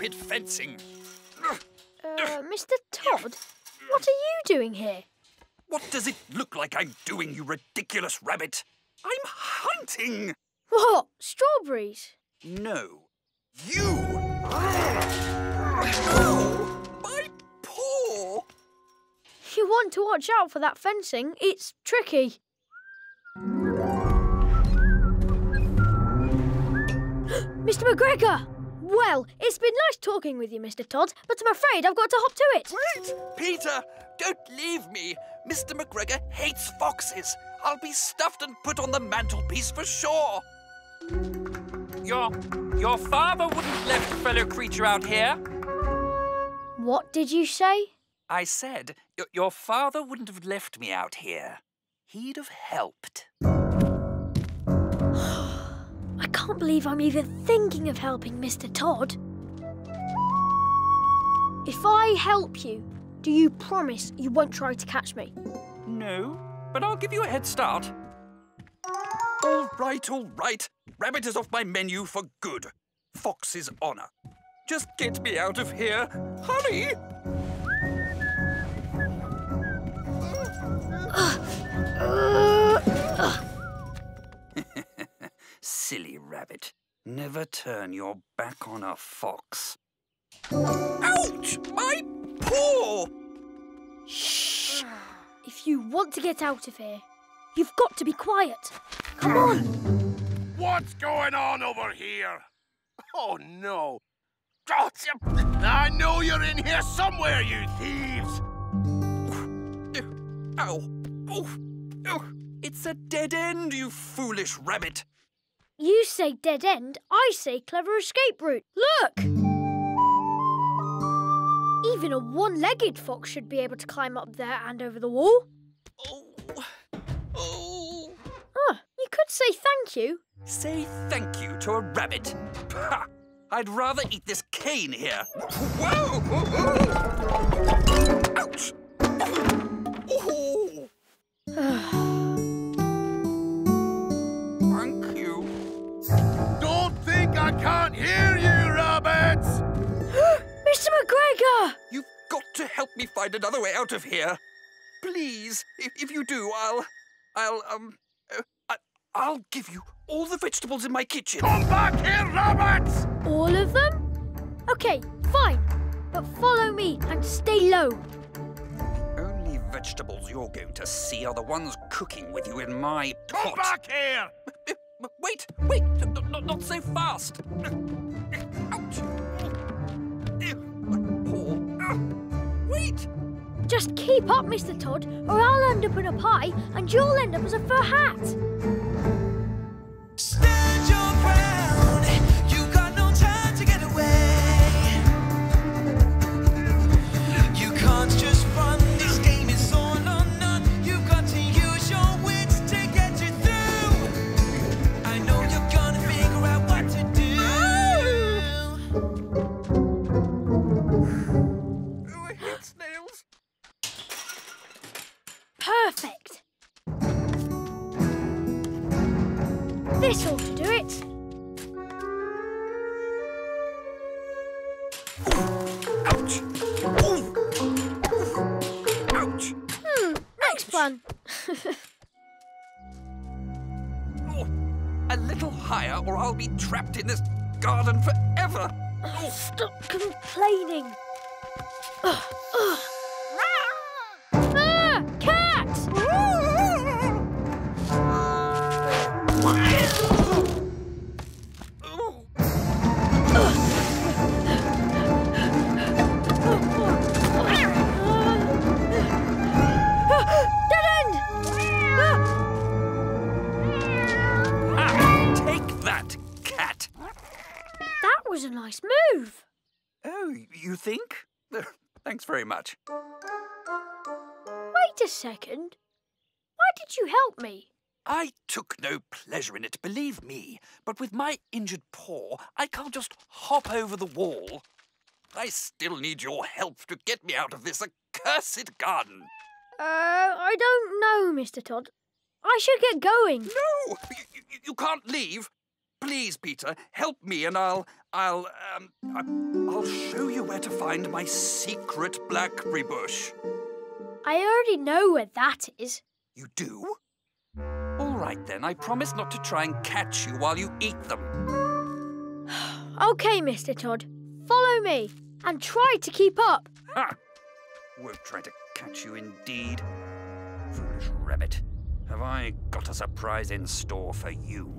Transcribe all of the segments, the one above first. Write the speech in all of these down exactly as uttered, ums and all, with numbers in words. stupid fencing. Uh, Mister Todd, what are you doing here? What does it look like I'm doing, you ridiculous rabbit? I'm hunting! What? Strawberries? No. You! Oh, my paw! You want to watch out for that fencing. It's tricky. Mister McGregor! Well, it's been nice talking with you, Mister Todd, but I'm afraid I've got to hop to it. Wait! Peter, don't leave me. Mister McGregor hates foxes. I'll be stuffed and put on the mantelpiece for sure. Your, your father wouldn't have left a fellow creature out here. What did you say? I said your father wouldn't have left me out here. He'd have helped. I can't believe I'm even thinking of helping Mister Todd. If I help you, do you promise you won't try to catch me? No, but I'll give you a head start. All right, all right. Rabbit is off my menu for good. Fox's honour. Just get me out of here. Hurry! Silly rabbit. Never turn your back on a fox. Ouch! My paw! Shh! If you want to get out of here, you've got to be quiet. Come on! What's going on over here? Oh, no. I know you're in here somewhere, you thieves! Ow! Oh. Oh. It's a dead end, you foolish rabbit. You say dead end, I say clever escape route. Look! Even a one-legged fox should be able to climb up there and over the wall. Oh. Oh. Ah, you could say thank you. Say thank you to a rabbit. Ha! I'd rather eat this cane here. Whoa! Oh. Ouch! Oh. Thank you. Don't think I can't hear you, rabbits! Mister McGregor! You've got to help me find another way out of here. Please, if, if you do, I'll... I'll, um... Uh, I, I'll give you all the vegetables in my kitchen. Come back here, rabbits! All of them? OK, fine. But follow me and stay low. The only vegetables you're going to see are the ones cooking with you in my pot. Come back here! Wait, wait, not, not so fast. Ouch. Wait. Just keep up, Mister Todd, or I'll end up in a pie and you'll end up as a fur hat. Stand your ground. You got no time to get away. You can't just run. This game is on or none. You've got to use your wits to get you through. I know you're gonna figure out what to do. Oh, I hate snails. Perfect. This ought to do it. Ouch. Ooh. Ouch. Hmm, next one. Oh, a little higher or I'll be trapped in this garden forever. Oh. Stop complaining. Ugh, ugh. Was a nice move. Oh, you think? Thanks very much. Wait a second. Why did you help me? I took no pleasure in it, believe me. But with my injured paw, I can't just hop over the wall. I still need your help to get me out of this accursed garden. Uh, I don't know, Mister Todd. I should get going. No, you, you, you can't leave. Please, Peter, help me and I'll... I'll... Um, I'll show you where to find my secret blackberry bush. I already know where that is. You do? All right, then. I promise not to try and catch you while you eat them. OK, Mister Todd. Follow me and try to keep up. Ha! Won't try to catch you indeed. Foolish rabbit. Have I got a surprise in store for you?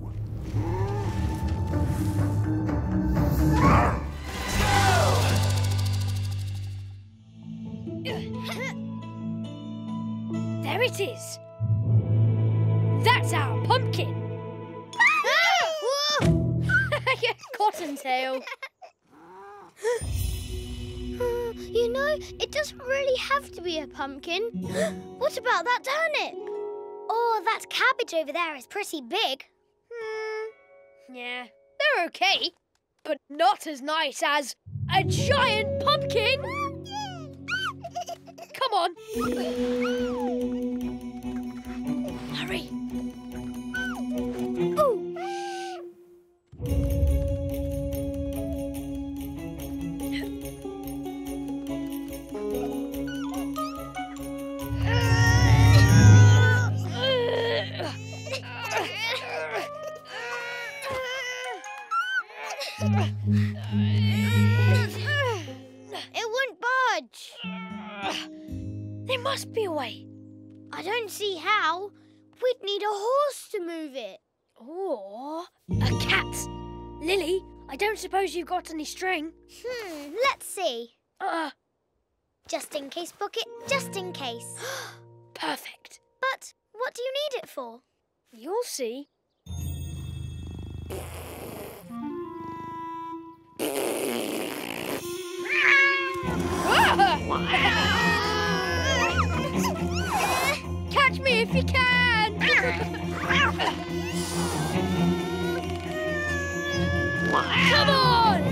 There it is. That's our pumpkin. Cottontail. You know, it doesn't really have to be a pumpkin. What about that turnip? Oh, that cabbage over there is pretty big. Hmm. Yeah, they're okay, but not as nice as a giant pumpkin. Come on. Hurry. Ooh. Must be a way. I don't see how. We'd need a horse to move it. Or a cat. Lily, I don't suppose you've got any string. Hmm, let's see. Uh-uh. Just in case, Bucket, just in case. Perfect. But what do you need it for? You'll see. Catch me if you can! Come on!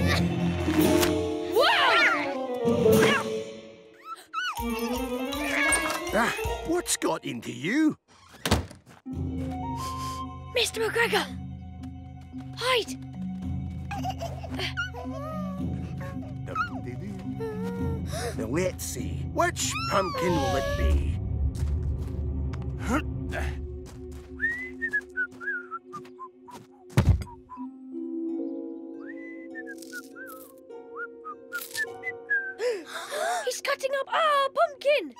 Ah, what's got into you? Mister McGregor! Hide! Now let's see, which pumpkin will it be? He's cutting up our pumpkin! Pumpkin!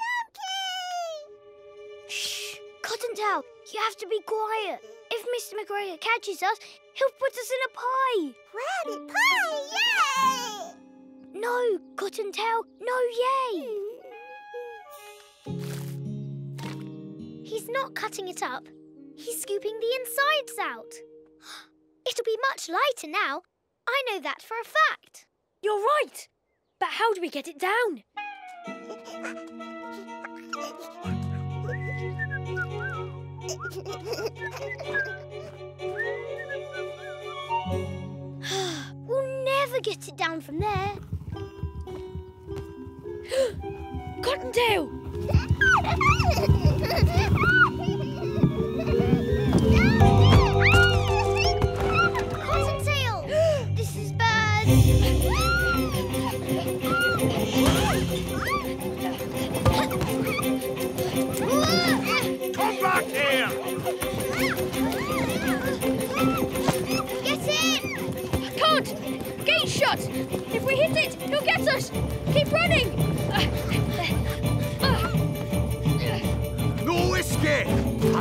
Shh! Cottontail, you have to be quiet. If Mister McGregor catches us, he'll put us in a pie. Rabbit pie, yay! No, Cottontail, no yay! He's not cutting it up. He's scooping the insides out. It'll be much lighter now. I know that for a fact. You're right. But how do we get it down? We'll never get it down from there. Cottontail! Cottontail! This is bad! Come back here! Get in! I can't! Gate shut! If we hit it, he'll get us! Keep running!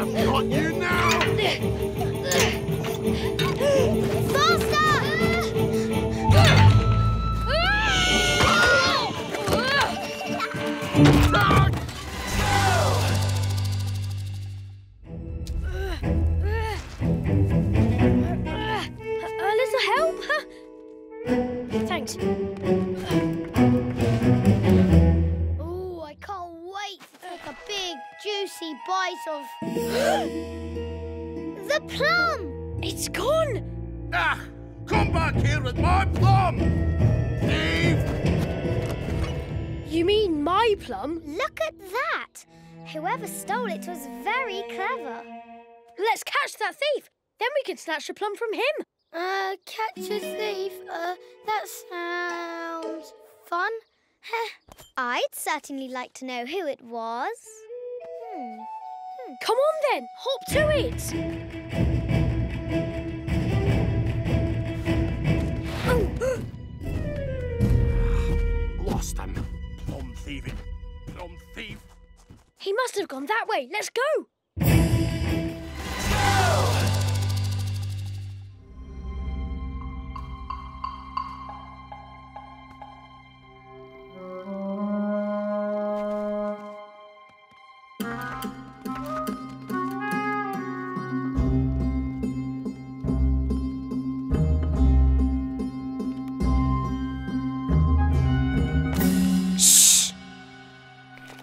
I've got you now! Faster! A little help? Thanks. Oh, I can't wait to take a big, juicy bite of... The plum! It's gone! Ah! Come back here with my plum! Thief! You mean my plum? Look at that! Whoever stole it was very clever. Let's catch that thief. Then we can snatch the plum from him. Uh, catch a thief, uh, that sounds fun. Heh. I'd certainly like to know who it was. Hmm. Hmm. Come on then, hop to it! Oh. Lost him. Plum thieving. Plum thief. He must have gone that way. Let's go!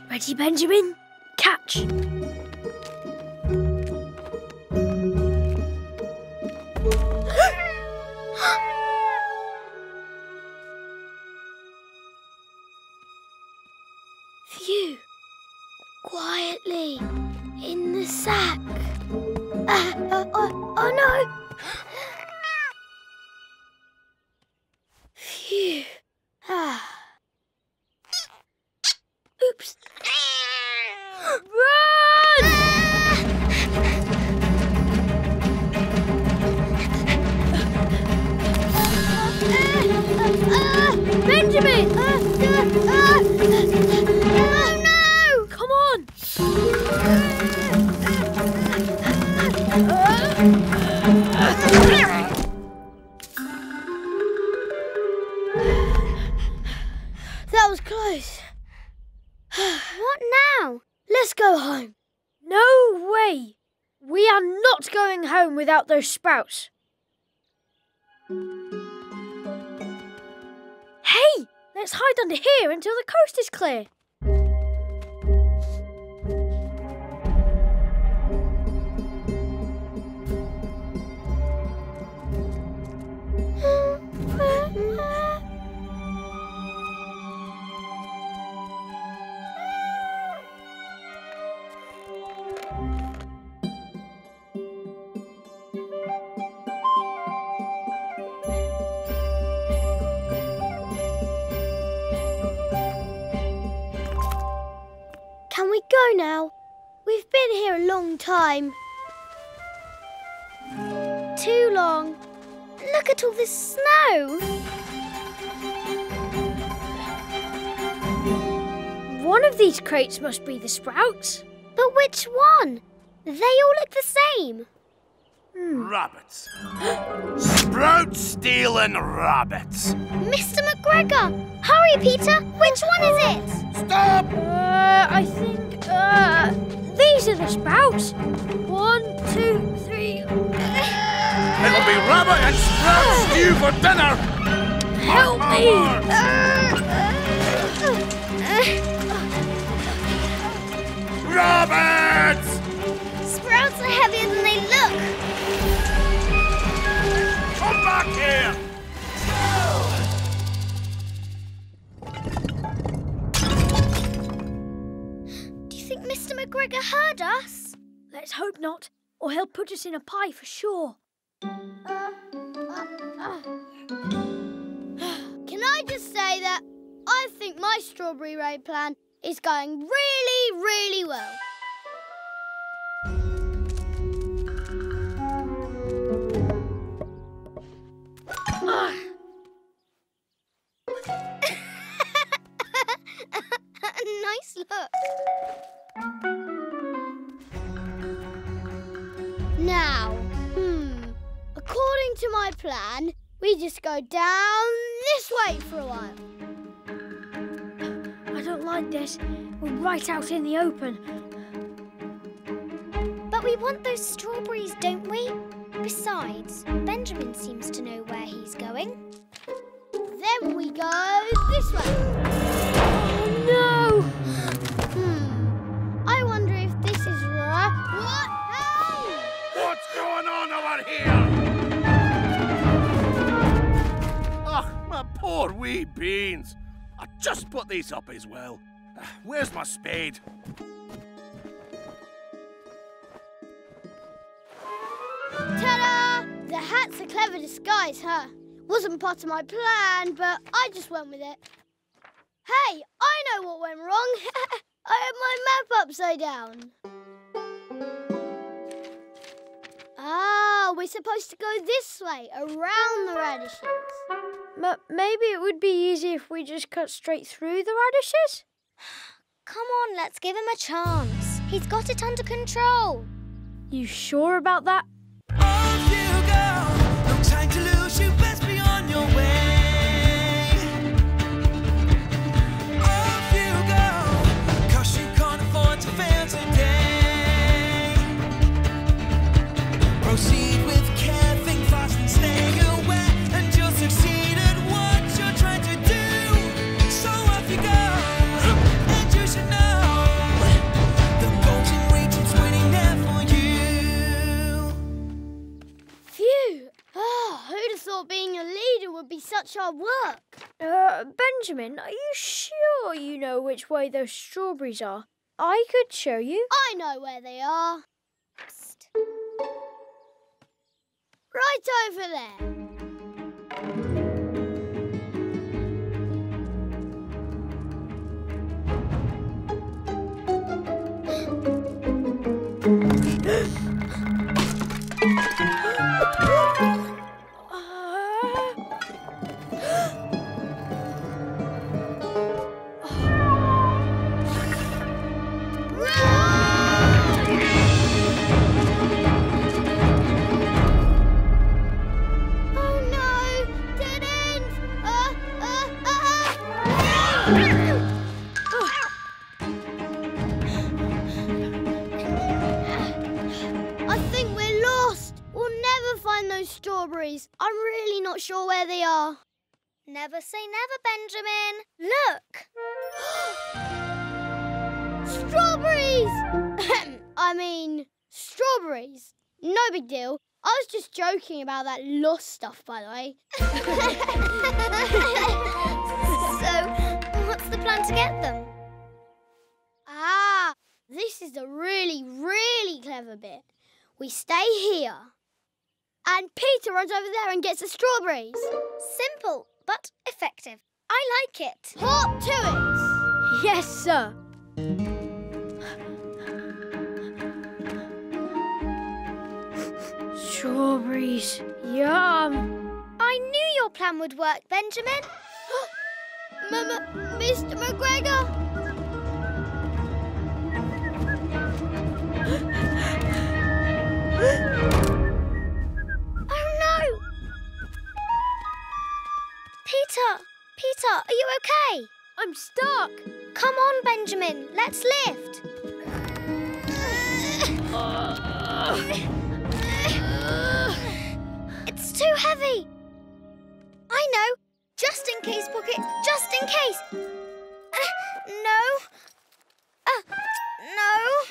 Ready, Benjamin? Catch! Phew! Quietly, in the sack. Uh, oh, oh, oh no! Phew! Ah. Oops. Run! Benjamin! Oh no! Come on! That was close. What now? Let's go home. No way! We are not going home without those sprouts. Hey! Let's hide under here until the coast is clear. Can we go now? We've been here a long time. Too long. Look at all this snow. One of these crates must be the sprouts. But which one? They all look the same. Mm. Rabbits. Sprout stealing rabbits. Mister McGregor, hurry, Peter. Which one is it? Stop! Uh, I think uh, these are the sprouts. One, two, three. It'll be rabbit and sprout stew for dinner. Help me! Uh, uh, uh, rabbits! Sprouts are heavier than they look. Come back here! Do you think Mister McGregor heard us? Let's hope not, or he'll put us in a pie for sure. Uh, uh, uh. Can I just say that I think my strawberry raid plan is going really, really well. Nice look. Now, hmm, according to my plan, we just go down this way for a while. I don't like this. We're right out in the open. But we want those strawberries, don't we? Besides, Benjamin seems to know where he's going. Then we go this way. Oh, no! Hmm. I wonder if this is right. What? Hey! What's going on over here? Oh, my poor wee beans. I just put these up as well. Where's my spade? Ta-da! The hat's a clever disguise, huh? Wasn't part of my plan, but I just went with it. Hey, I know what went wrong. I had my map upside down. Ah, we're supposed to go this way, around the radishes. But maybe it would be easy if we just cut straight through the radishes? Come on, let's give him a chance. He's got it under control. You sure about that? Off you go. No time to lose. You best be on your way. Off you go. 'Cause you can't afford to fail today. Proceed with care, think fast and stay aware, and you'll succeed at what you're trying to do. So off you go. And you should know the golden reach is waiting there for you. Phew! Oh, who'd have thought being a leader would be such hard work? Uh, Benjamin, are you sure you know which way those strawberries are? I could show you. I know where they are. Psst. Right over there. I'm really not sure where they are. Never say never, Benjamin. Look! Strawberries! I mean, strawberries. No big deal. I was just joking about that lost stuff, by the way. So, what's the plan to get them? Ah, this is the really, really clever bit. We stay here. And Peter runs over there and gets the strawberries. Simple, but effective. I like it. Hop to it! Yes, sir. Strawberries. Yum. I knew your plan would work, Benjamin. Mama, Mister McGregor! Peter! Peter, are you okay? I'm stuck. Come on, Benjamin. Let's lift. It's too heavy. I know. Just in case, Pocket. Just in case. Uh, no. Uh, no.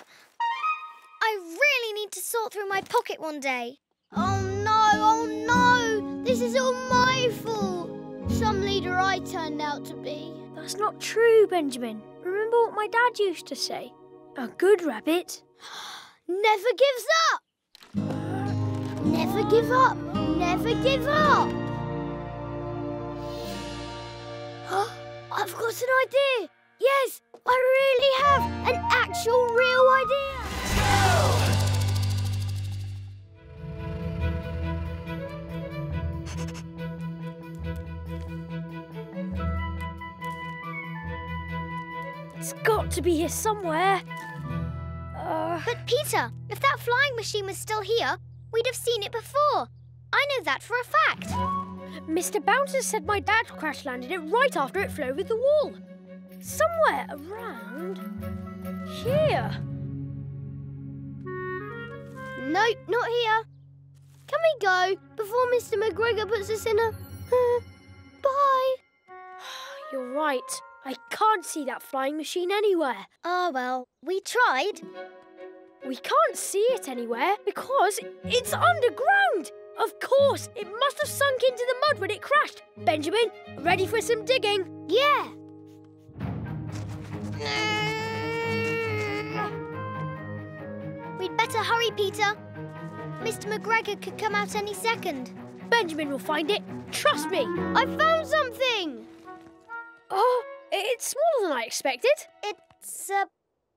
I really need to sort through my pocket one day. Oh, no. Oh, no. This is all my fault. Some leader I turned out to be. That's not true, Benjamin. Remember what my dad used to say? A good rabbit never gives up. Never give up. Never give up. Huh? I've got an idea. Yes, I really have. An actual real idea. It's got to be here somewhere. Uh... But, Peter, if that flying machine was still here, we'd have seen it before. I know that for a fact. Mister Bouncer said my dad crash-landed it right after it flew over the wall. Somewhere around here. Nope, not here. Can we go before Mister McGregor puts us in a... Bye. You're right. I can't see that flying machine anywhere. Oh, well, we tried. We can't see it anywhere because it's underground. Of course, it must have sunk into the mud when it crashed. Benjamin, ready for some digging? Yeah. We'd better hurry, Peter. Mister McGregor could come out any second. Benjamin will find it. Trust me. I found something. Oh, it's smaller than I expected. It's a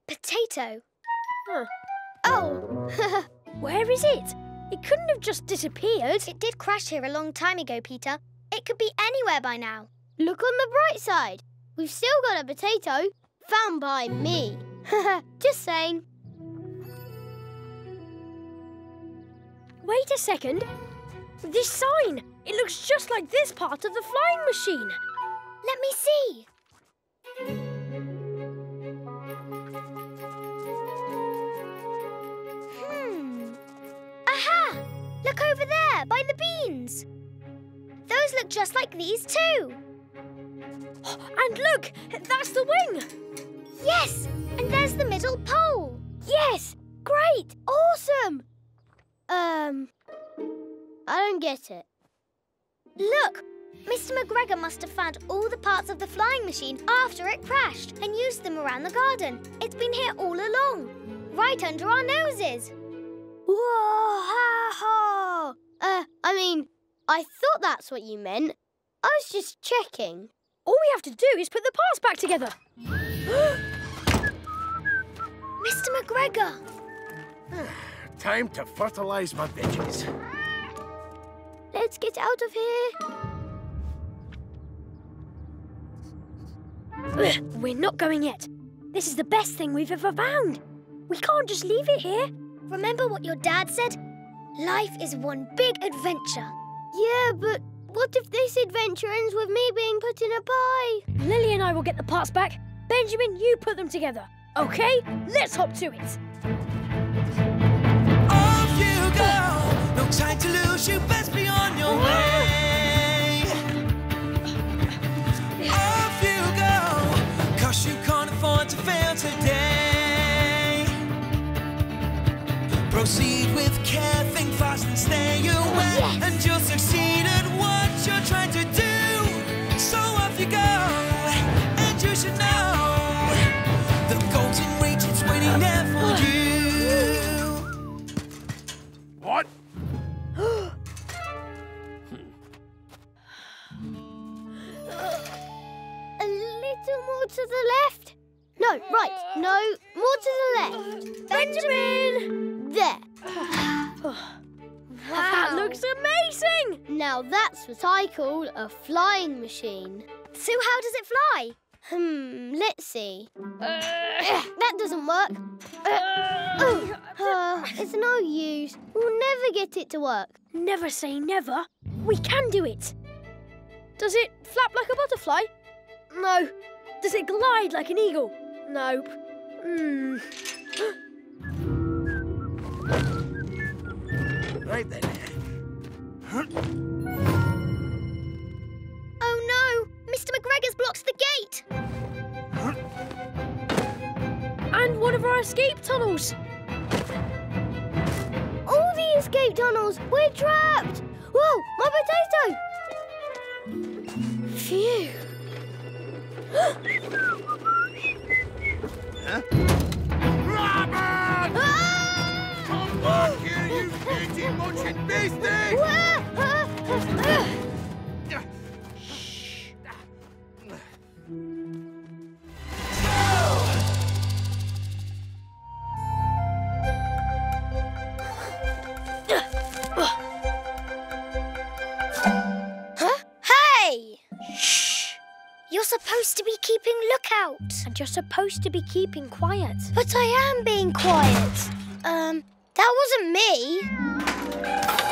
potato. Huh. Oh. Where is it? It couldn't have just disappeared. It did crash here a long time ago, Peter. It could be anywhere by now. Look on the bright side. We've still got a potato. Found by me. Just saying. Wait a second. This sign. It looks just like this part of the flying machine. Let me see. Hmm. Aha! Look over there, by the beans. Those look just like these too. And look, that's the wing. Yes, and there's the middle pole. Yes, great, awesome. Um, I don't get it. Look, Mister McGregor must have found all the parts of the flying machine after it crashed and used them around the garden. It's been here all along, right under our noses. Whoa, ha, ha. Uh, I mean, I thought that's what you meant. I was just checking. All we have to do is put the parts back together. Mister McGregor! Time to fertilise my veggies. Let's get out of here. We're not going yet. This is the best thing we've ever found. We can't just leave it here. Remember what your dad said? Life is one big adventure. Yeah, but what if this adventure ends with me being put in a pie? Lily and I will get the parts back. Benjamin, you put them together. Okay, let's hop to it. Off you go. No time to lose. You best be on your way. Off you go. 'Cause you can't afford to fail today. Proceed with care, think fast and stay away. Yes. And you'll succeed at what you're trying to do. So off you go. And you should know. What? A little more to the left. No, right. No, more to the left. Benjamin! There. Wow. That looks amazing! Now that's what I call a flying machine. So how does it fly? Hmm, let's see. Uh, that doesn't work. Uh, oh, uh, it's no use. We'll never get it to work. Never say never. We can do it. Does it flap like a butterfly? No. Does it glide like an eagle? Nope. Hmm. Right then. Huh? Oh, no. Mister McGregor's blocks the gate. Huh? And one of our escape tunnels. All the escape tunnels. We're trapped. Whoa, my potato. Phew. Huh? Rabbit! Ah! Come back here, you dirty munching beastie! Supposed to be keeping lookout. And you're supposed to be keeping quiet. But I am being quiet. Um, that wasn't me. Whoa!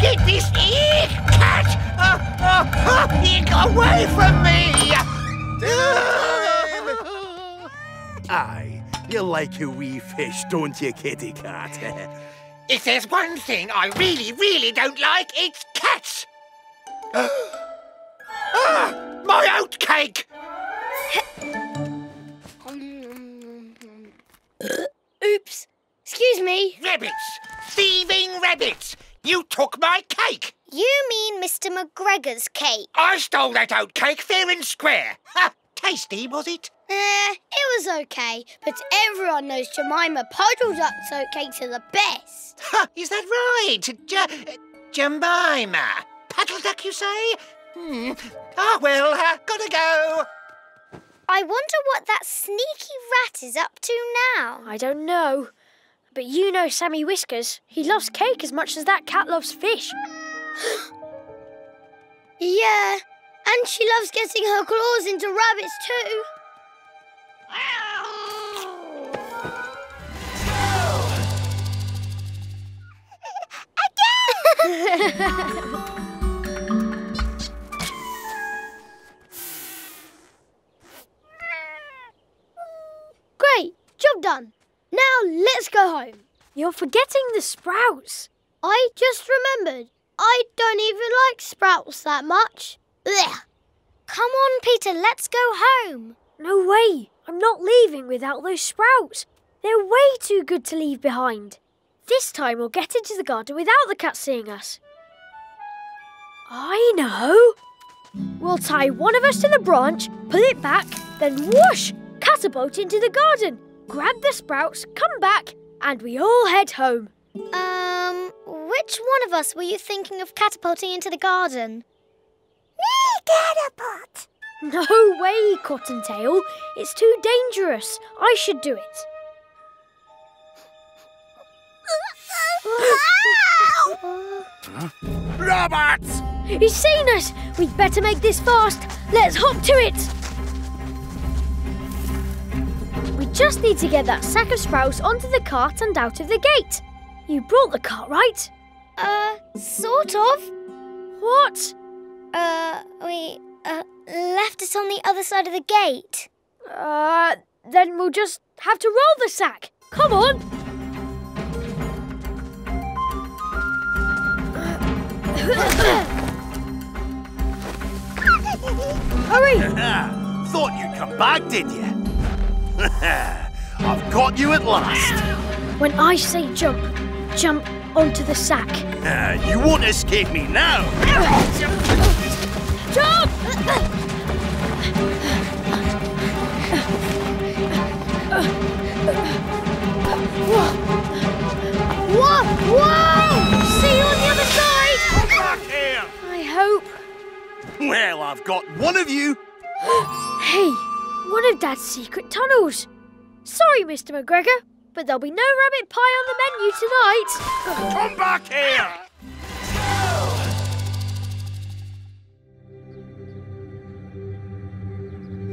Get this ear cat uh, uh, uh, away from me! Aye, you like a wee fish, don't you, kitty cat? If there's one thing I really, really don't like, it's cats! Ah, my oat cake! Excuse me. Rabbits! Thieving rabbits! You took my cake! You mean Mister McGregor's cake? I stole that oat cake fair and square. Ha! Tasty, was it? Eh, uh, it was OK, but everyone knows Jemima Puddle Duck's oatcakes are the best. Ha! Is that right? Je uh, Jemima. Puddle Duck, you say? Hmm. Ah, well, uh, gotta go. I wonder what that sneaky rat is up to now. I don't know. But you know Sammy Whiskers. He loves cake as much as that cat loves fish. Yeah, and she loves getting her claws into rabbits too. Again! Great, job done. Now let's go home. You're forgetting the sprouts. I just remembered. I don't even like sprouts that much. Blech. Come on, Peter, let's go home. No way. I'm not leaving without those sprouts. They're way too good to leave behind. This time we'll get into the garden without the cat seeing us. I know. We'll tie one of us to the branch, pull it back, then whoosh, catapult into the garden. Grab the sprouts, come back, and we all head home. Um, which one of us were you thinking of catapulting into the garden? Me catapult! No way, Cottontail. It's too dangerous. I should do it. Huh? Robots! He's seen us. We'd better make this fast. Let's hop to it. Just need to get that sack of sprouts onto the cart and out of the gate. You brought the cart, right? Uh, sort of. What? Uh, we uh, left it on the other side of the gate. Uh, then we'll just have to roll the sack. Come on. Hurry! Thought you'd come back, did you? I've got you at last. When I say jump, jump onto the sack. Uh, you won't escape me now. Jump! Whoa! Whoa! Whoa! See you on the other side. Come back here. I hope. Well, I've got one of you. Hey. One of Dad's secret tunnels. Sorry, Mister McGregor, but there'll be no rabbit pie on the menu tonight. Come back here!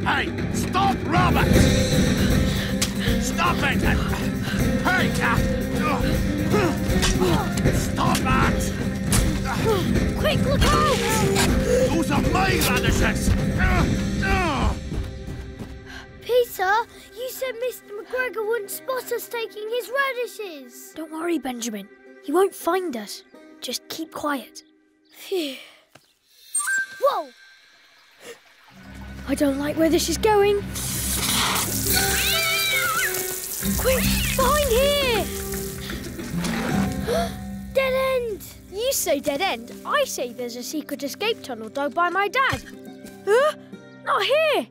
Hey, stop, Robert! Stop it! Hey, cat! Stop that! Quick, look out! Those are my radishes! Peter, you said Mister McGregor wouldn't spot us taking his radishes. Don't worry, Benjamin. He won't find us. Just keep quiet. Phew. Whoa! I don't like where this is going. Quick, behind here! Dead end! You say dead end. I say there's a secret escape tunnel dug by my dad. Huh? Not here!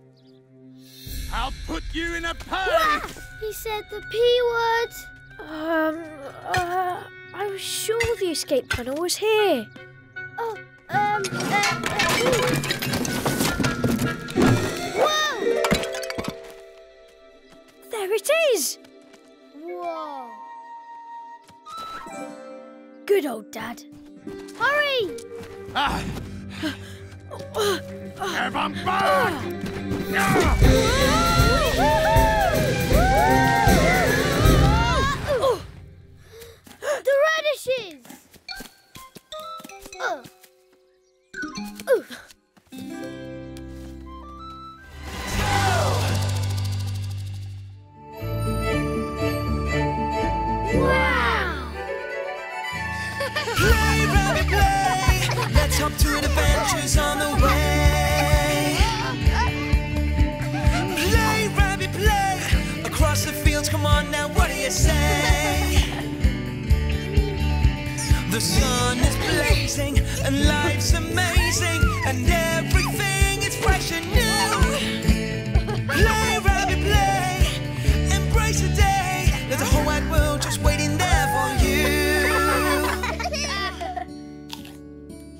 I'll put you in a pie! He said the P word. Um, uh, I was sure the escape tunnel was here. Oh, um, uh, whoa! There it is! Whoa. Good old Dad. Hurry! Ah! Have I'm back! The radishes! Uh. Uh. Wow! Play, baby, play! Let's hop to an adventures on the way! Come on now, what do you say? The sun is blazing and life's amazing and everything is fresh and new. Play, rabbit, play, embrace the day. There's a whole wide world just waiting there for you.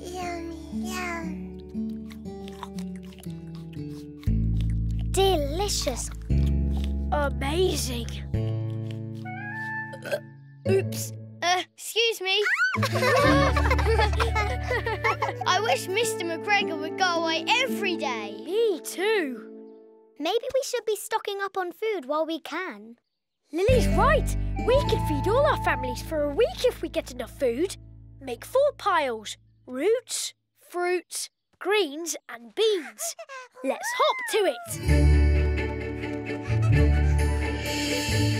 Yum, yum. Delicious. Amazing. Uh, oops. Uh, excuse me. I wish Mister McGregor would go away every day. Me too. Maybe we should be stocking up on food while we can. Lily's right. We could feed all our families for a week if we get enough food. Make four piles. Roots, fruits, greens and beans. Let's hop to it.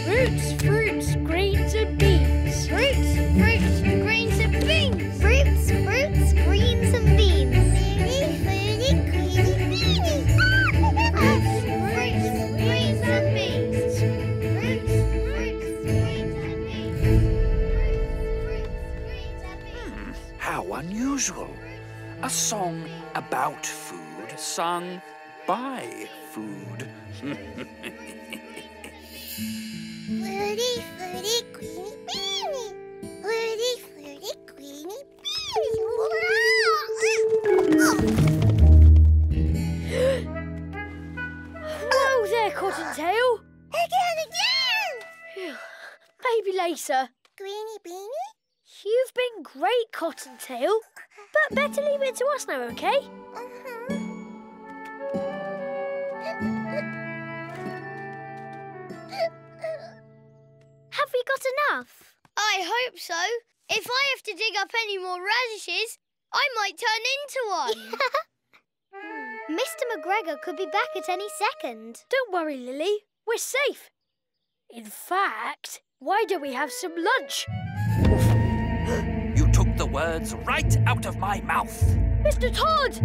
Roots, fruits, greens and beans. Roots, fruits, greens and beans. Roots, fruits, greens and beans. Unusual. A song about food sung by food. Fruity, fruity, greeny, beany. Fruity, fruity, greeny, beany. Hello there, Cottontail. Again, again! Maybe later. Greeny, beany? You've been great, Cottontail, but better leave it to us now, okay? Uh-huh. Have we got enough? I hope so. If I have to dig up any more radishes, I might turn into one. Mister McGregor could be back at any second. Don't worry, Lily. We're safe. In fact, why don't we have some lunch? Words right out of my mouth. Mister Todd!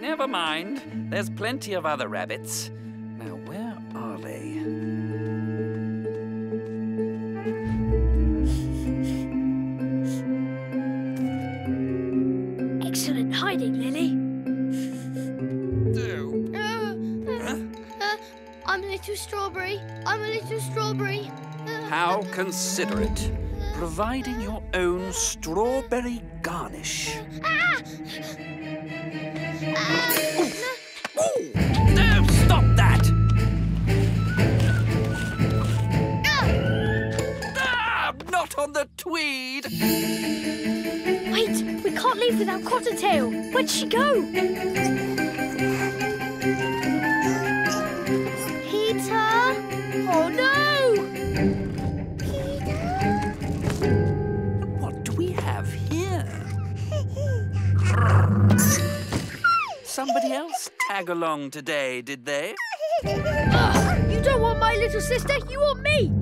Never mind. There's plenty of other rabbits. Now, where are they? Excellent hiding, Lily. Oh. Uh, huh? uh, I'm a little strawberry. I'm a little strawberry. Uh, How considerate. Providing your own strawberry garnish. Ah! Ah! On the tweed. Wait, we can't leave without Cottontail. Where'd she go? Peter? Oh no! Peter? What do we have here? Somebody else tag along today, did they? Uh, you don't want my little sister, you want me!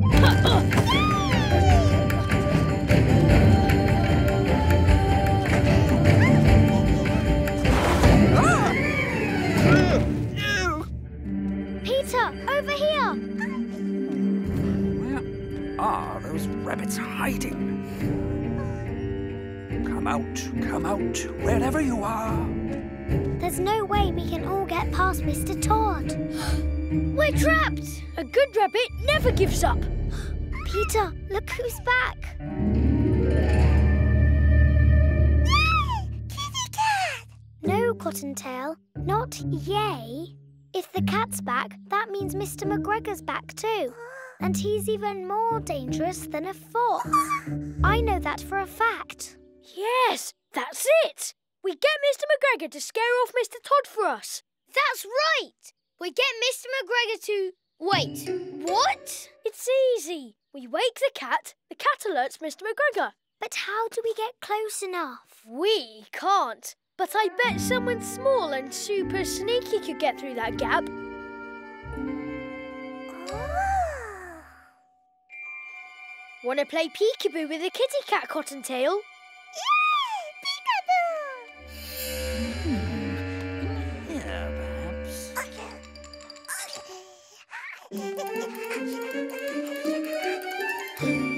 Over here! Where are those rabbits hiding? Come out, come out, wherever you are. There's no way we can all get past Mister Todd. We're trapped! A good rabbit never gives up. Peter, look who's back. Yay! Kitty cat! No, Cottontail, not yay. If the cat's back, that means Mister McGregor's back too. And he's even more dangerous than a fox. I know that for a fact. Yes, that's it. We get Mister McGregor to scare off Mister Todd for us. That's right. We get Mister McGregor to... Wait, what? It's easy. We wake the cat, the cat alerts Mister McGregor. But how do we get close enough? We can't. But I bet someone small and super sneaky could get through that gap. Oh. Wanna play peekaboo with a kitty cat, Cottontail?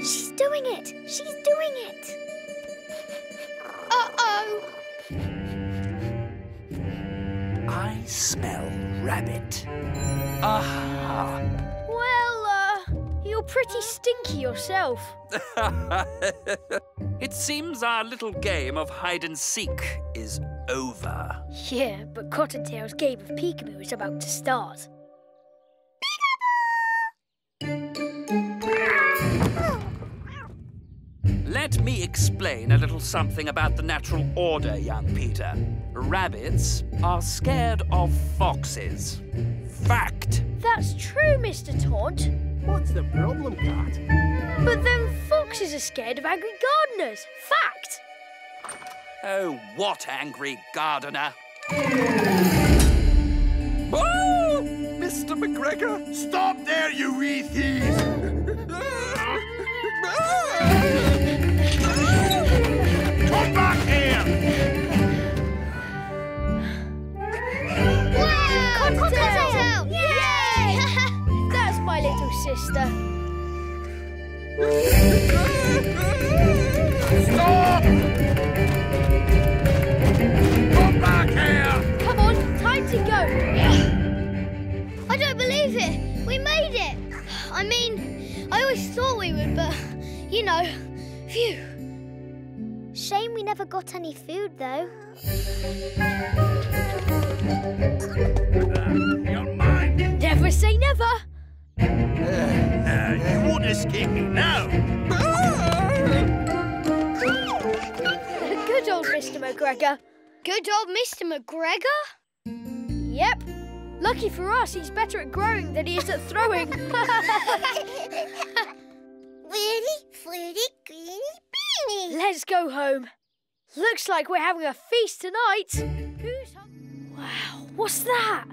She's doing it! Uh-oh! I smell rabbit. Aha! Well, uh, you're pretty stinky yourself. It seems our little game of hide-and-seek is over. Yeah, but Cottontail's game of peekaboo is about to start. Let me explain a little something about the natural order, young Peter. Rabbits are scared of foxes. Fact! That's true, Mister Todd. What's the problem, Cat? But then foxes are scared of angry gardeners. Fact! Oh, what angry gardener? Oh! Mister McGregor! Stop there, you wee thieves! Come back here! Wow! Cottontail! Yay! That's my little sister. Stop! Come back here! Come on, time to go. I don't believe it. We made it. I mean, I always thought we would, but, you know, phew. Shame we never got any food, though. Never say never! Uh, uh, you won't escape me now! Good old Mister McGregor. Good old Mister McGregor? Yep. Lucky for us, he's better at growing than he is at throwing. Really, fruity, greeny, beanie. Let's go home. Looks like we're having a feast tonight. Who's hungry? Wow, what's that?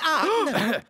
Ah!